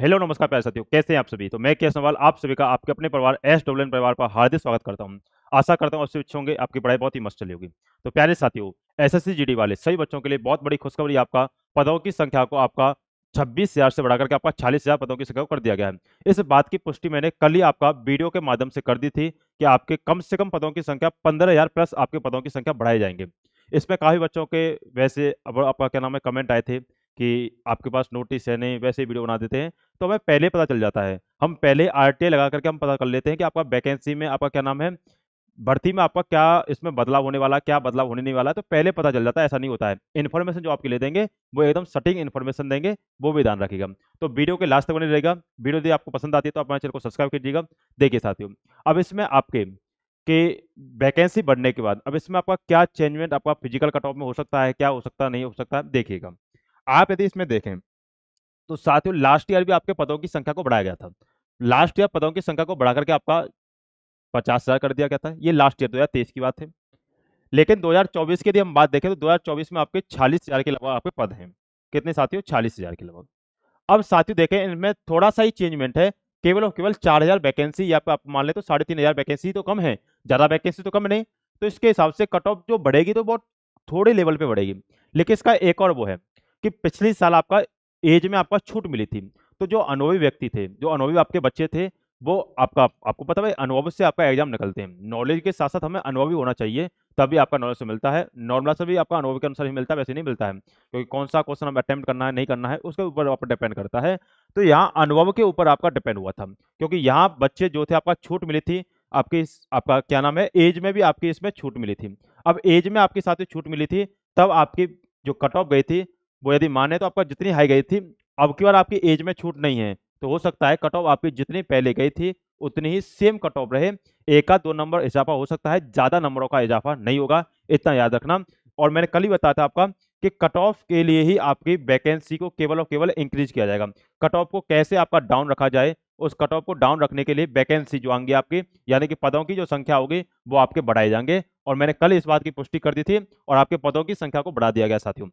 Hello नमस्कार प्यारे साथियों, कैसे हैं आप सभी। तो मैं केशव नरवाल आप सभी का आपके अपने परिवार एसडब्लूएन परिवार पर हार्दिक स्वागत करता हूं। आशा करता हूं आप सभी अच्छे होंगे, आपकी पढ़ाई बहुत ही मस्त चली होगी। तो प्यारे साथियों, एसएससी जीडी वाले सभी बच्चों के लिए बहुत बड़ी खुशखबरी, आपका पदों की संख्या को आपका 26,000 से बढ़ाकर के आपका 40,000 पदों की संख्या कर दिया गया है। इस बात की पुष्टि मैंने कल ही आपका वीडियो के माध्यम से कर दी थी कि आपके कम से कम पदों की संख्या 15,000 प्लस आपके पदों की संख्या बढ़ाए जाएंगे। इसमें काफ़ी बच्चों के वैसे आपका क्या नाम है कमेंट आए थे कि आपके पास नोटिस है नहीं, वैसे ही वीडियो बना देते हैं। तो हमें पहले पता चल जाता है, हम पहले आरटीआई लगा करके हम पता कर लेते हैं कि आपका वैकेंसी में आपका क्या नाम है भर्ती में आपका क्या इसमें बदलाव होने वाला, क्या बदलाव होने नहीं वाला, तो पहले पता चल जाता है। ऐसा नहीं होता है, इन्फॉर्मेशन जो आपके लिए देंगे वो एकदम सटीक इन्फॉर्मेशन देंगे, वो भी ध्यान रखिएगा। तो वीडियो के लास्ट तक बने रहेगा, वीडियो यदि आपको पसंद आती है तो आप हमारे चैनल को सब्सक्राइब कीजिएगा। देखिए साथियों, अब इसमें आपके कि वैकेंसी बढ़ने के बाद अब इसमें आपका क्या चेंजमेंट आपका फिजिकल कट ऑफ में हो सकता है, क्या हो सकता नहीं हो सकता है, देखिएगा। आप यदि इसमें देखें तो साथियों, लास्ट ईयर भी आपके पदों की संख्या को बढ़ाया गया था। लास्ट ईयर पदों की संख्या को बढ़ाकर के आपका 50,000 कर दिया गया था। ये लास्ट ईयर 2023 की बात है। लेकिन 2024 की यदि हम बात देखें तो 2024 में आपके 40,000 के लगभग आपके पद हैं। कितने साथियों? 40,000 के लगभग। अब साथियों देखें, इनमें थोड़ा सा ही चेंजमेंट है, केवल और केवल 4,000 वैकेंसी या आप मान ले तो 3,500 वैकेंसी तो कम है, ज़्यादा वैकेंसी तो कम नहीं। तो इसके हिसाब से कट ऑफ जो बढ़ेगी तो बहुत थोड़े लेवल पे बढ़ेगी। लेकिन इसका एक और वो है कि पिछले साल आपका एज में आपका छूट मिली थी, तो जो अनुभवी व्यक्ति थे, जो अनुभवी आपके बच्चे थे, वो आपको पता है अनुभव से आपका एग्जाम निकलते हैं। नॉलेज के साथ साथ हमें अनुभव भी होना चाहिए, तभी आपका नॉलेज से मिलता है। नॉर्मल से भी आपका अनुभव के अनुसार ही मिलता है, वैसे नहीं मिलता है, क्योंकि कौन सा क्वेश्चन हम अटैम्प्ट करना है नहीं करना है उसके ऊपर आपका डिपेंड करता है। तो यहाँ अनुभव के ऊपर आपका डिपेंड हुआ था, क्योंकि यहाँ बच्चे जो थे आपका छूट मिली थी, आपकी आपका क्या नाम है एज में भी आपकी इसमें छूट मिली थी। अब एज में आपके साथ छूट मिली थी, तब आपकी जो कट ऑफ गई थी वो यदि माने तो आपका जितनी हाई गई थी, अब की बार आपकी एज में छूट नहीं है, तो हो सकता है कट ऑफ आपकी जितनी पहले गई थी उतनी ही सेम कट ऑफ रहे। एक का 2 नंबर इजाफा हो सकता है, ज़्यादा नंबरों का इजाफा नहीं होगा, इतना याद रखना। और मैंने कल ही बताया था आपका कि कट ऑफ के लिए ही आपकी वैकेंसी को केवल और केवल इंक्रीज किया जाएगा। कट ऑफ को कैसे आपका डाउन रखा जाए, उस कट ऑफ को डाउन रखने के लिए वैकेंसी जो आएंगी आपकी, यानी कि पदों की जो संख्या होगी वो आपके बढ़ाए जाएंगे। और मैंने कल इस बात की पुष्टि कर दी थी और आपके पदों की संख्या को बढ़ा दिया गया। साथियों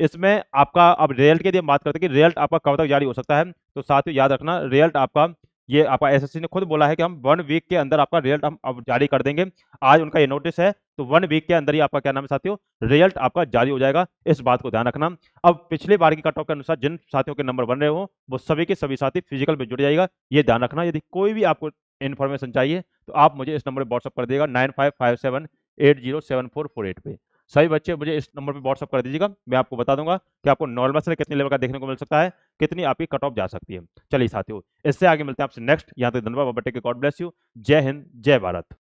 इसमें आपका अब रिजल्ट के लिए बात करते हैं कि रिजल्ट आपका कब तक जारी हो सकता है। तो साथियों याद रखना, रिजल्ट आपका ये आपका एसएससी ने खुद बोला है कि हम 1 वीक के अंदर आपका रिजल्ट हम अब जारी कर देंगे। आज उनका ये नोटिस है, तो 1 वीक के अंदर ही आपका क्या नाम है साथियों रिजल्ट आपका जारी हो जाएगा। इस बात को ध्यान रखना। अब पिछले बार की कट ऑफ के अनुसार जिन साथियों के नंबर बन रहे हो वो सभी के सभी साथी फिजिकल में जुड़ जाएगा, ये ध्यान रखना। यदि कोई भी आपको इन्फॉर्मेशन चाहिए तो आप मुझे इस नंबर पर व्हाट्सअप कर दिएगा 9557807448 पे। सभी बच्चे मुझे इस नंबर पे व्हाट्सअप कर दीजिएगा, मैं आपको बता दूंगा कि आपको नॉर्मल से कितने लेवल का देखने को मिल सकता है, कितनी आपकी कट ऑफ जा सकती है। चलिए साथियों, इससे आगे मिलते हैं आपसे नेक्स्ट। यहाँ तक धन्यवाद, बटे के गॉड ब्लेस यू, जय हिंद जय भारत।